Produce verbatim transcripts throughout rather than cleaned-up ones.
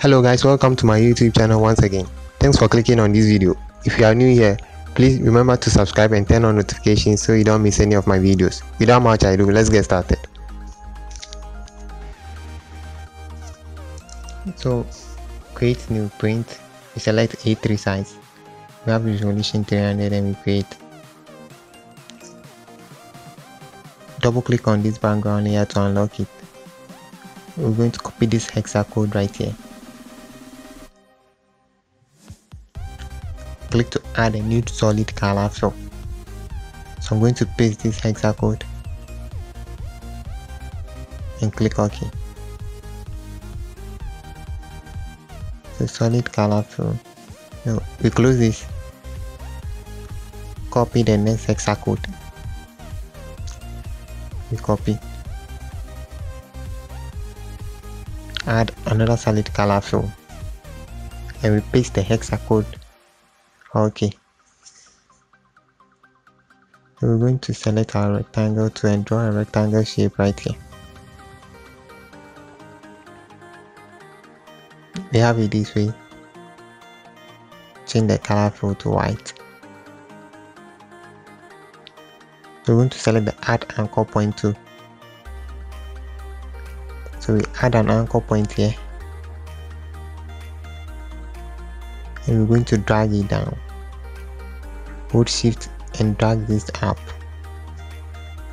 Hello guys, welcome to my YouTube channel once again. Thanks for clicking on this video. If you are new here, please remember to subscribe and turn on notifications so you don't miss any of my videos. Without much ado, let's get started. So create new print, we select A three size, we have resolution three hundred and we create. Double click on this background layer to unlock it. We're going to copy this hexa code right here. Click to add a new solid color fill. So I'm going to paste this hexa code and click OK. So solid color fill. Now we close this. Copy the next hexa code. We copy. Add another solid color fill and we paste the hexa code. Okay, so we're going to select our rectangle to and draw a rectangle shape right here. We have it this way. Change the color fill to white. So we're going to select the add anchor point tool. So we add an anchor point here and we're going to drag it down. Hold shift and drag this up.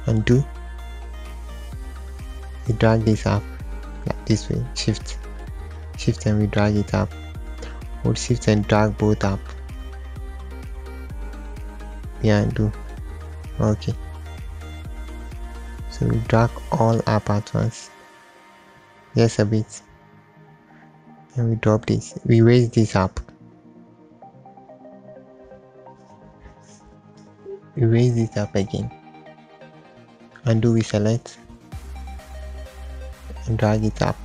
Undo. We drag this up like this way. Shift. Shift and we drag it up. Hold shift and drag both up. We undo. Okay. So we drag all up at once. Just a bit. And we drop this. We raise this up. We raise it up again. Undo, we select and drag it up.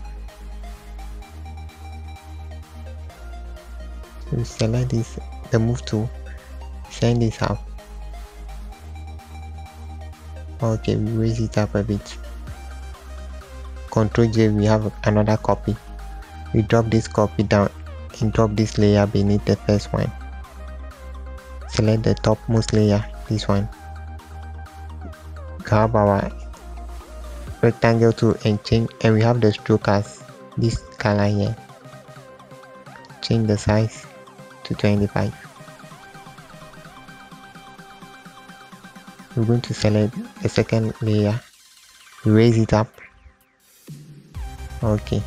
We select this, the move tool, send this up. Okay, we raise it up a bit. Control J, we have another copy. We drop this copy down and drop this layer beneath the first one. Select the topmost layer. This one, grab our rectangle tool and change, and we have the stroke as this color here. Change the size to twenty-five. We're going to select the second layer, raise it up. Okay,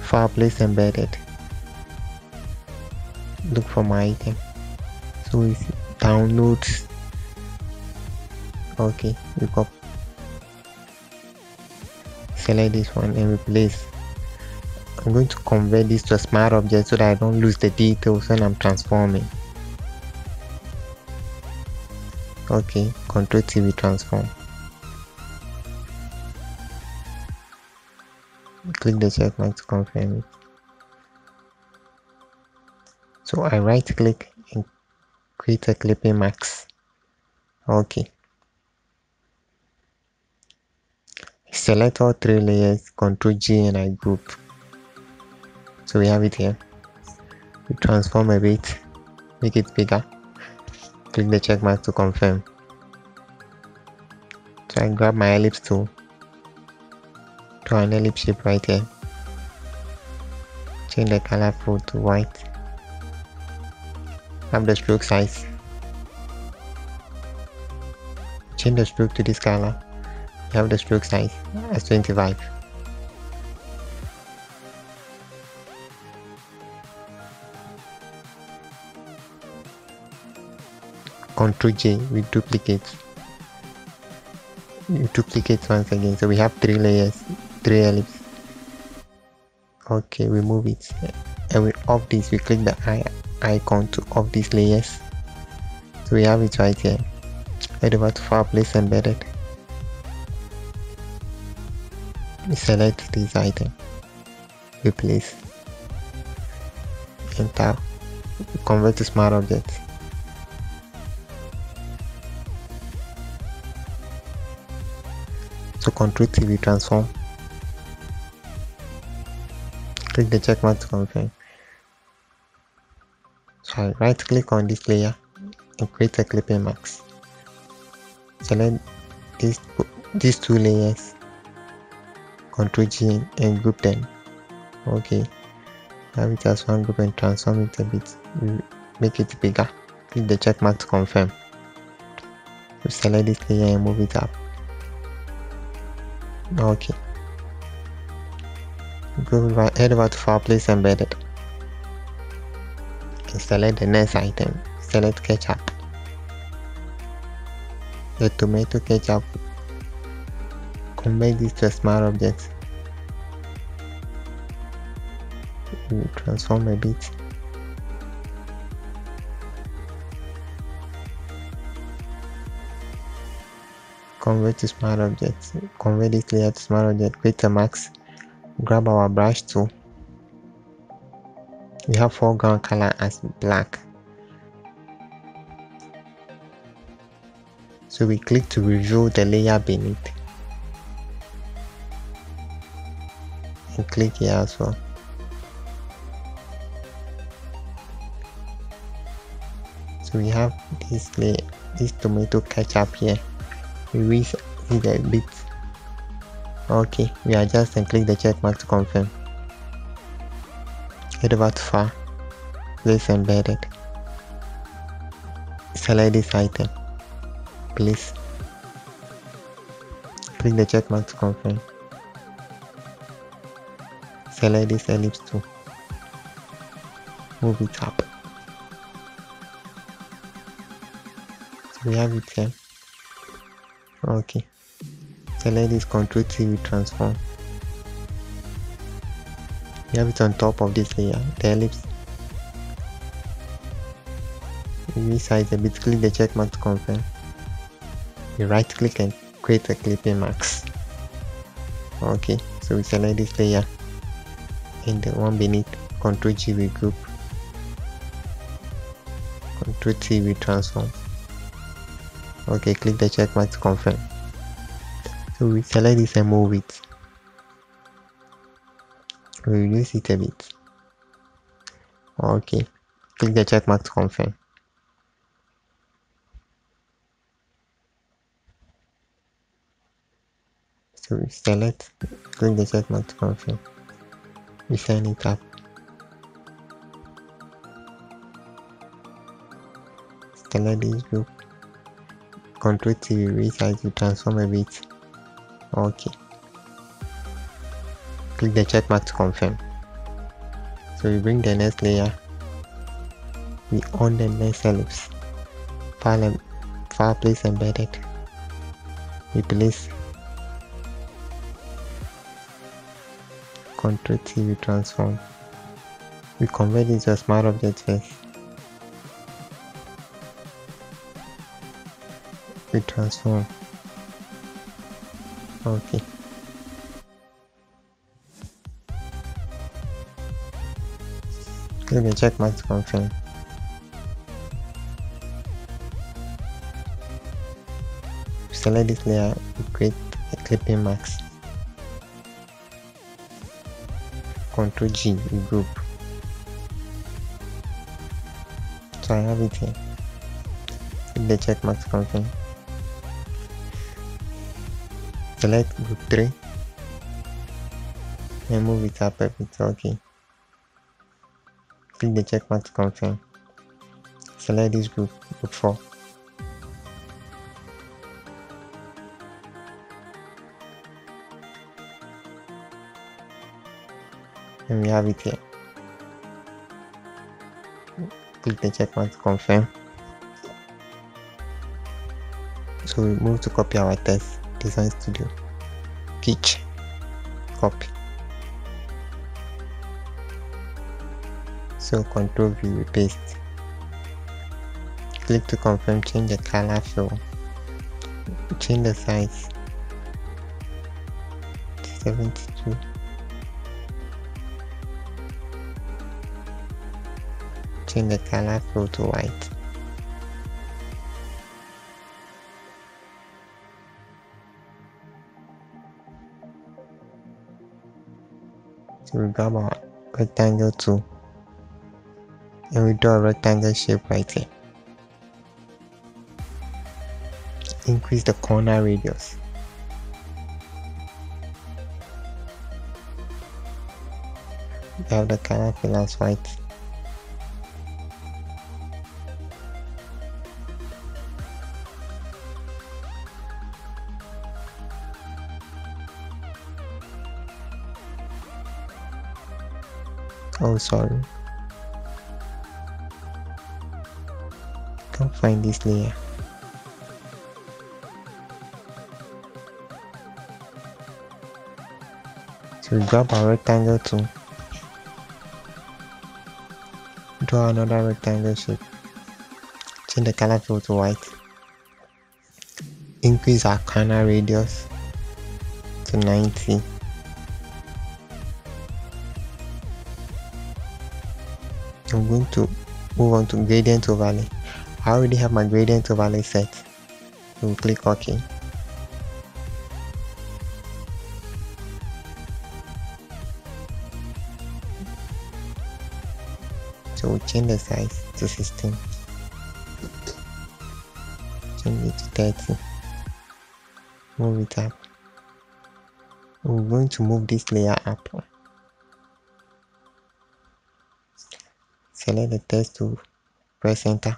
fireplace embedded. Look for my item. So we see downloads. Okay, we copy. Select this one and replace. I'm going to convert this to a smart object so that I don't lose the details when I'm transforming. Okay, Control T, we transform. Click the check mark to confirm it. So I right click and create a clipping max. Okay, select all three layers, Control G, and I group. So we have it here. We transform a bit, make it bigger. Click the check mark to confirm. So I grab my ellipse tool, draw an ellipse shape right here. Change the color fill to white. Have the stroke size. Change the stroke to this color. We have the stroke size as twenty-five. Control J, we duplicate. We duplicate once again. So we have three layers, three ellipses. Okay, we move it and we off this. We click the eye icon to off these layers. So we have it right here. Head over to fireplace embedded. We select this item, replace, enter, convert to smart object. So Control T, we transform. click the check mark to confirm. So I right click on this layer and create a clipping mask. Select these, these two layers, control G and group them. Okay, have it as one group and transform it a bit. We make it bigger. Click the check mark to confirm. We select this layer and move it up. Okay. Go right, head over to File, Place Embedded. And select the next item. Select ketchup. The tomato ketchup. Convert this to a smart object. We transform a bit. Convert to smart object. Convert this layer to smart object. Create a mask. Grab our brush tool. We have foreground color as black. So we click to reveal the layer beneath. And click here as well. So we have this layer, this tomato ketchup here. We raise it a bit. Okay, we adjust and click the check mark to confirm. Head over to File, Place Embedded. Select this item, please. Click the check mark to confirm. Select this ellipse tool. Move it up. So we have it here. Okay. Select this control T, we transform. We have it on top of this layer, the ellipse. We resize a bit, click the check mark to confirm. We right click and create a clipping mask. Okay, so we select this layer and the one beneath, control G, we group. control T, we transform. Okay, click the check mark to confirm. So we select this and move it. We reduce it a bit. Okay. Click the check mark to confirm. So we select, click the check mark to confirm. We send it up. Select this group. control T, we resize, we transform a bit. Okay, click the check mark to confirm. So we bring the next layer, we on the next ellipse, file, file place embedded, we place, control T, we transform, we convert it to a smart object first, we transform. Okay. Click the check mark to confirm. Select this layer to create a clipping mask. control G, we group. So I have it here. Click the check mark to confirm. Select group three and move it up a bit. Okay, click the check mark to confirm. Select this group, group four. And we have it here. Click the check mark to confirm. So we move to copy our text. Design Studio, pitch, copy. So control V, we paste. Click to confirm, change the color fill, change the size, seventy-two. Change the color fill to white. So we grab our rectangle two, and we draw a rectangle shape right here. Increase the corner radius. We have the corner pillars white. Oh, sorry. Can't find this layer. So we grab our rectangle tool. Draw another rectangle shape. Change the color fill to white. Increase our corner radius to ninety. I'm going to move on to gradient overlay. I already have my gradient overlay set. So we'll click OK. So we'll change the size to sixteen. Change it to thirty. Move it up. We're going to move this layer up. Select the text tool, press enter.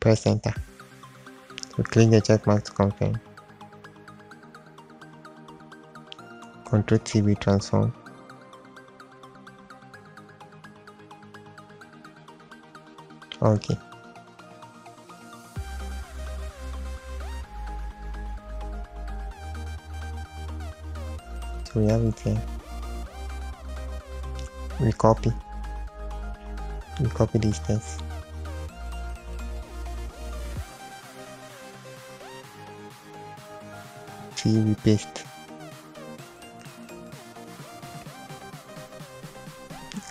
Press enter. So click the check mark to confirm. Control T will transform. Okay. So we have it here. We copy, we copy these things. See, we paste.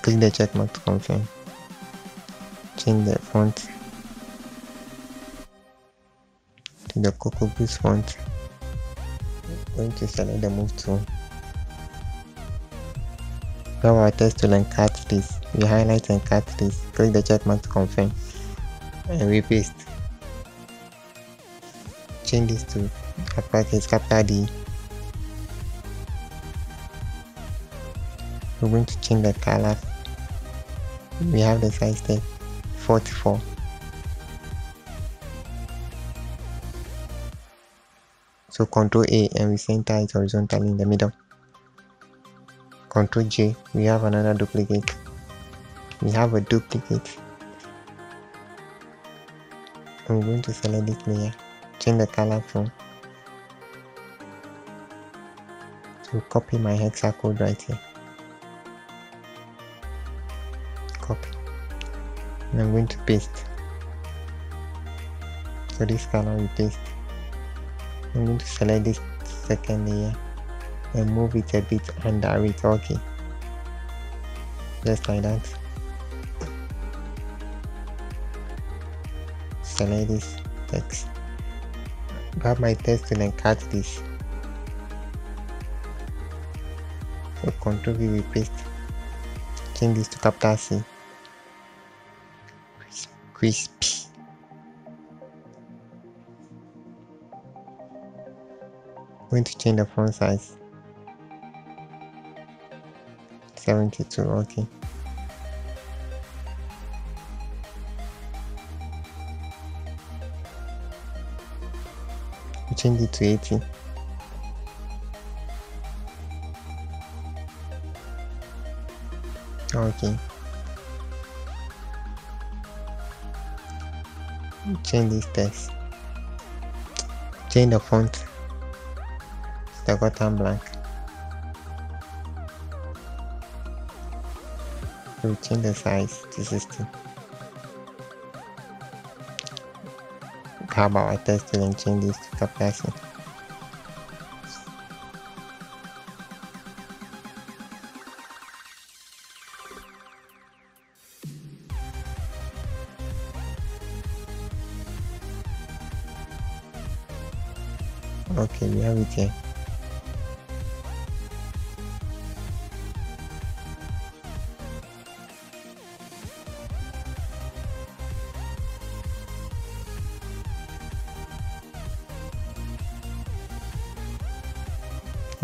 Click the check mark to confirm. Change the font to the Cocoa Breeze font. I'm going to select the move tool. Grab our text tool and cut this. We highlight and cut this. Click the check mark to confirm. And we paste. Change this to uppercase capital D. We're going to change the color. We have the size there, forty-four. So Control A and we center it horizontally in the middle. Control J, we have another duplicate. We have a duplicate. I'm going to select this layer, change the color from. So copy my hexa code right here. Copy. And I'm going to paste. So this color we paste. I'm going to select this second layer and move it a bit under it, okay. Just like that. Select this text. Grab my text tool and cut this. So Control V we paste. Change this to capital C. Crispy. I'm going to change the font size. seventy-two, okay. We change it to eighty. Okay. We change this text. Change the font. I got I'm blank. We'll change the size to sixty. Grab our text and change this to capacity. Okay, we have it here.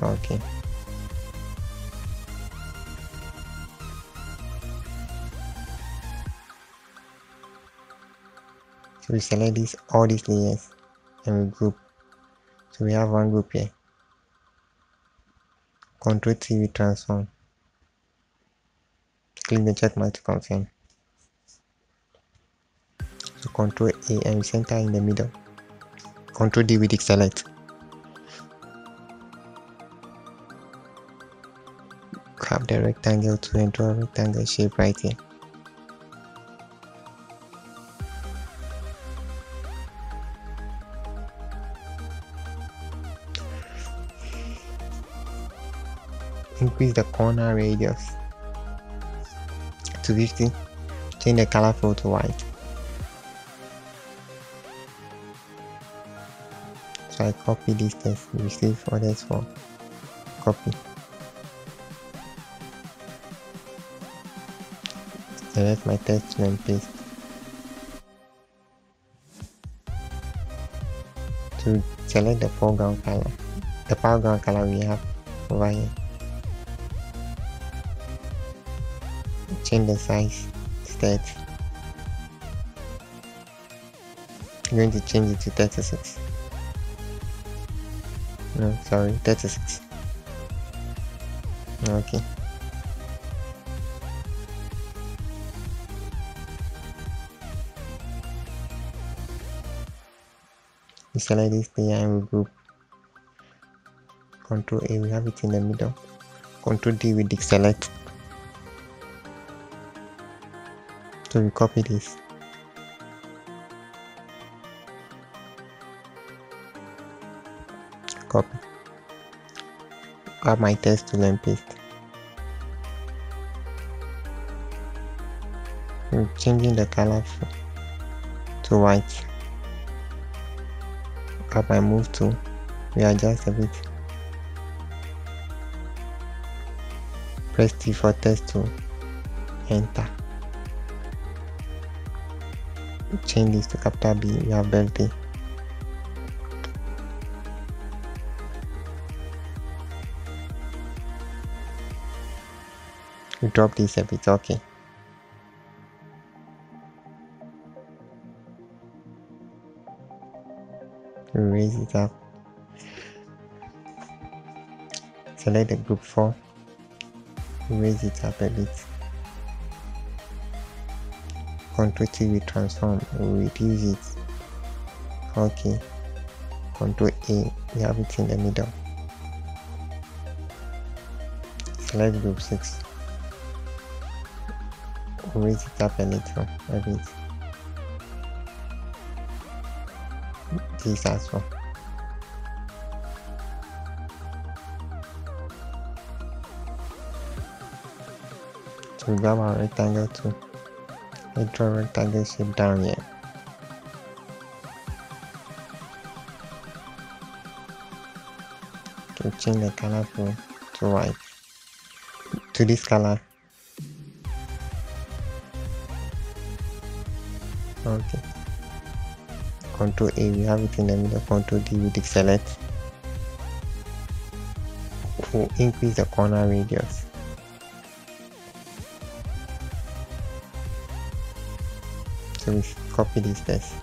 Okay. So we select these all these layers and we group. So we have one group here. Control T, we transform. Click the check mark to confirm. So Control A and we center in the middle. Control D, we deselect. Grab the rectangle tool and draw a rectangle shape right here. Increase the corner radius to fifty. Change the color fill to white. So I copy this text. You save orders for copy. Select my text and paste. To select the foreground color, the background color we have over here. Change the size state. I'm going to change it to thirty-six. No, sorry, thirty-six. Okay. We select this layer and we group. Control A, we have it in the middle. Control D, we deselect. So we copy this. Copy. Grab my text tool and paste. I'm changing the color to white. Grab my move tool. We adjust a bit. Press T for text tool. Enter. Change this to capital B, your birthday. You drop this a bit, okay. Raise it up. Select the group four. Raise it up a bit. Control T, we transform, we reduce it. Okay. Control A, we have it in the middle. Select group six. Raise it up a little, a bit. This as well. So we grab our rectangle too. I draw a rectangle shape down here. To change the color to, to white. To this color. Okay. Control A, we have it in the middle. Control D, we deselect. We'll increase the corner radius. So we copy this text.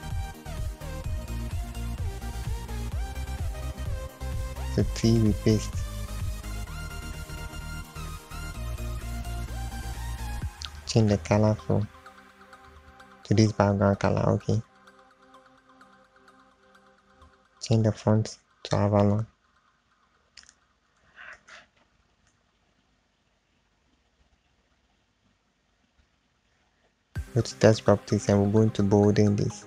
So T, we paste. Change the color from to this background color, okay. Change the font to Avalon. Go to text properties and we're going to bolding this.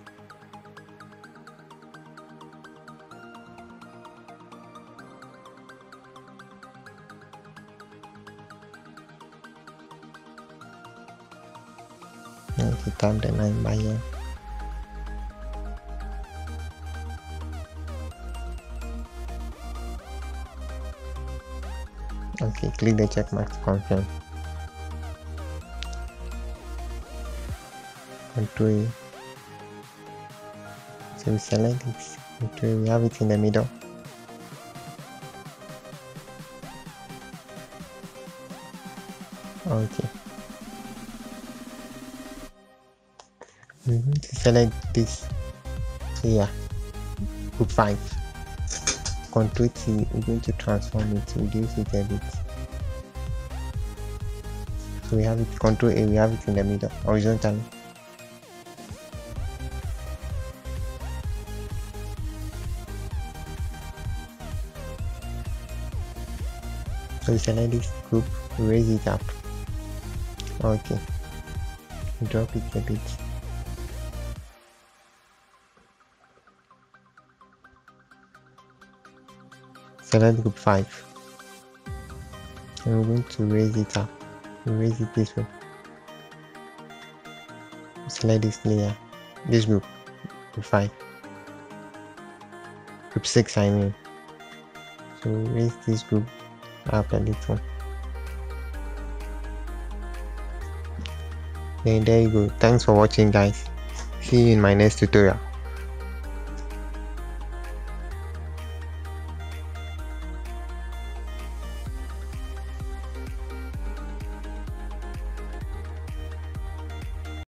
Okay, tap the line by here. Okay, click the check mark to confirm. Control. So we select it. Control. We have it in the middle. Okay, we need to select this here, group five. Control T, we're going to transform it to reduce it a bit. So we have it, Control A, we have it in the middle, horizontally. So we select this group, raise it up. Okay, drop it a bit. Select group five. And we're going to raise it up. Raise it this way. Select this layer, this group, group five, group six. I mean, so raise this group up a little. And there you go. Thanks for watching, guys. See you in my next tutorial.